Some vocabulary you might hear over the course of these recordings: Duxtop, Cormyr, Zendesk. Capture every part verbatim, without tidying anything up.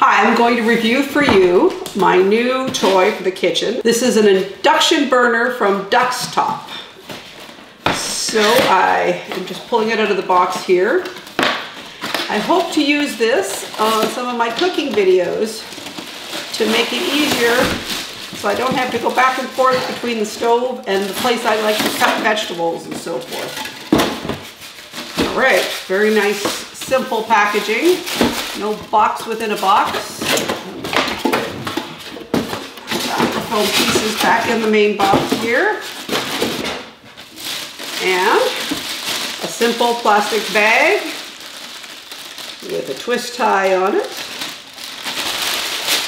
Hi, I'm going to review for you my new toy for the kitchen. This is an induction burner from Duxtop. So I am just pulling it out of the box here. I hope to use this on some of my cooking videos to make it easier so I don't have to go back and forth between the stove and the place I like to cut vegetables and so forth. All right, very nice, simple packaging. No box within a box. Foam pieces back in the main box here. And a simple plastic bag with a twist tie on it.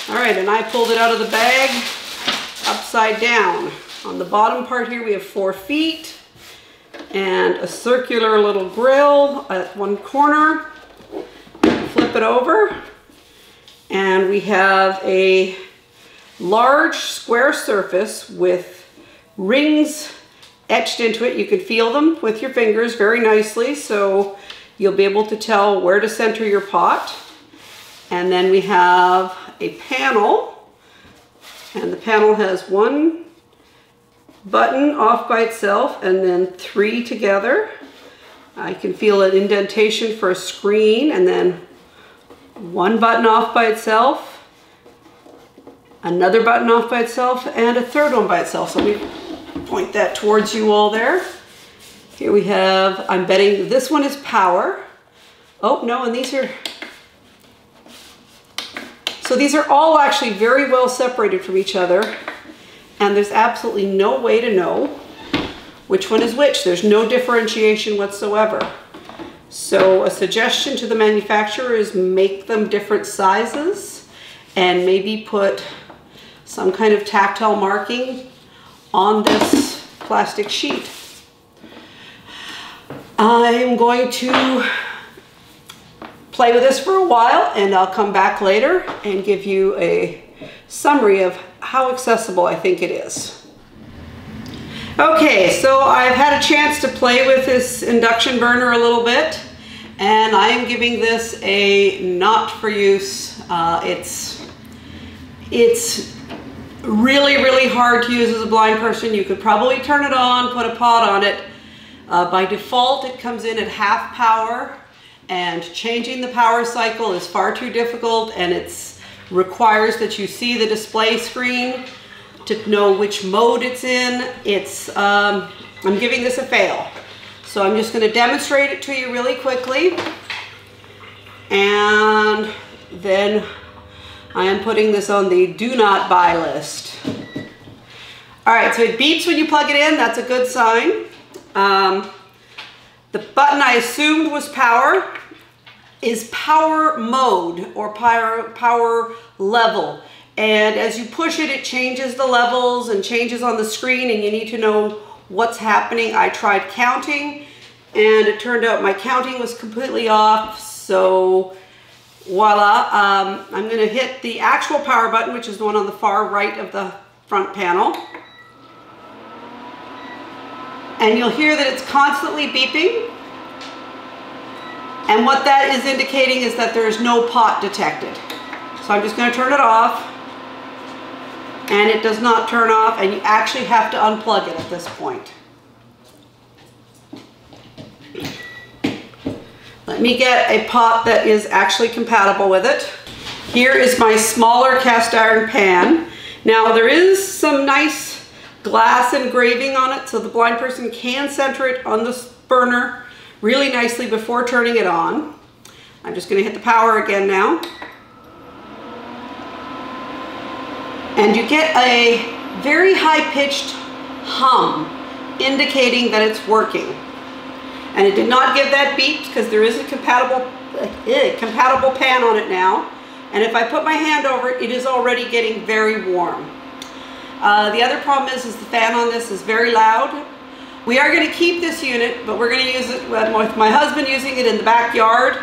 All right, and I pulled it out of the bag upside down. On the bottom part here, we have four feet and a circular little grill at one corner. Flip it over, and we have a large square surface with rings etched into it. You can feel them with your fingers very nicely, so you'll be able to tell where to center your pot. And then we have a panel, and the panel has one button off by itself and then three together. I can feel an indentation for a screen, and then one button off by itself, another button off by itself, and a third one by itself. So we point that towards you all there. Here we have, I'm betting this one is power. Oh no, and these are, so these are all actually very well separated from each other, and there's absolutely no way to know which one is which. There's no differentiation whatsoever. So a suggestion to the manufacturer is make them different sizes and maybe put some kind of tactile marking on this plastic sheet. I'm going to play with this for a while, and I'll come back later and give you a summary of how accessible I think it is. Okay, so I've had a chance to play with this induction burner a little bit, and I am giving this a not for use. Uh, it's, it's really, really hard to use as a blind person. You could probably turn it on, put a pot on it. Uh, by default, it comes in at half power, and changing the power cycle is far too difficult, and it requires that you see the display screen to know which mode it's in. It's, um, I'm giving this a fail. So I'm just gonna demonstrate it to you really quickly. And then I am putting this on the do not buy list. All right, so it beeps when you plug it in. That's a good sign. Um, the button I assumed was power is power mode or power, power level. And as you push it, it changes the levels and changes on the screen, and you need to know what's happening. I tried counting, and it turned out my counting was completely off. So voila, um, I'm gonna hit the actual power button, which is the one on the far right of the front panel. And you'll hear that it's constantly beeping. And what that is indicating is that there is no pot detected. So I'm just going to turn it off, and it does not turn off, and you actually have to unplug it at this point. Let me get a pot that is actually compatible with it. Here is my smaller cast iron pan. Now there is some nice glass engraving on it, so the blind person can center it on the burner really nicely before turning it on. I'm just going to hit the power again now. And you get a very high-pitched hum indicating that it's working. And it did not give that beep because there is a compatible, uh, compatible pan on it now. And if I put my hand over it, it is already getting very warm. Uh, the other problem is, is the fan on this is very loud. We are going to keep this unit, but we're going to use it with my husband using it in the backyard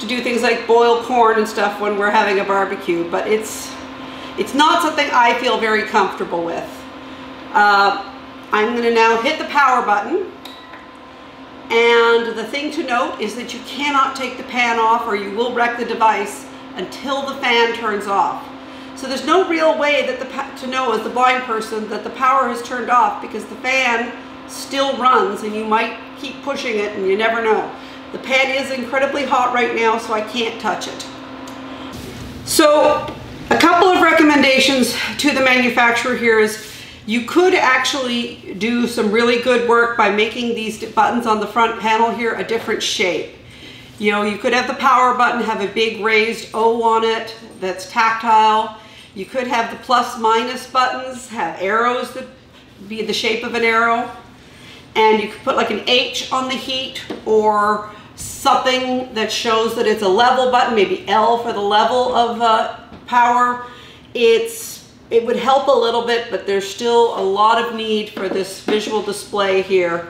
to do things like boil corn and stuff when we're having a barbecue. But it's it's not something I feel very comfortable with. Uh, I'm going to now hit the power button. And the thing to note is that you cannot take the pan off or you will wreck the device until the fan turns off. So there's no real way that the to know as the blind person that the power has turned off, because the fan still runs and you might keep pushing it and you never know. The pan is incredibly hot right now, so I can't touch it. So a couple of recommendations to the manufacturer here is you could actually do some really good work by making these buttons on the front panel here a different shape. You know, you could have the power button have a big raised O on it that's tactile. You could have the plus minus buttons have arrows that be the shape of an arrow. And you could put like an H on the heat or something that shows that it's a level button, maybe L for the level of uh, power. It's It would help a little bit, but there's still a lot of need for this visual display here.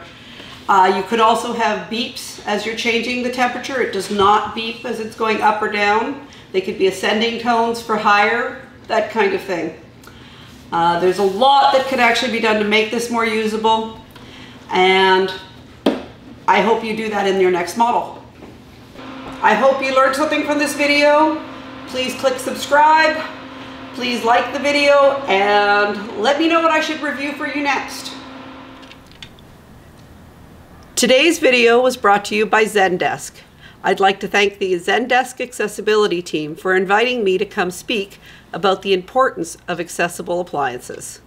Uh, you could also have beeps as you're changing the temperature. It does not beep as it's going up or down. They could be ascending tones for higher, that kind of thing. Uh, there's a lot that could actually be done to make this more usable, and I hope you do that in your next model. I hope you learned something from this video. Please click subscribe. Please like the video and let me know what I should review for you next. Today's video was brought to you by Zendesk. I'd like to thank the Zendesk Accessibility team for inviting me to come speak about the importance of accessible appliances.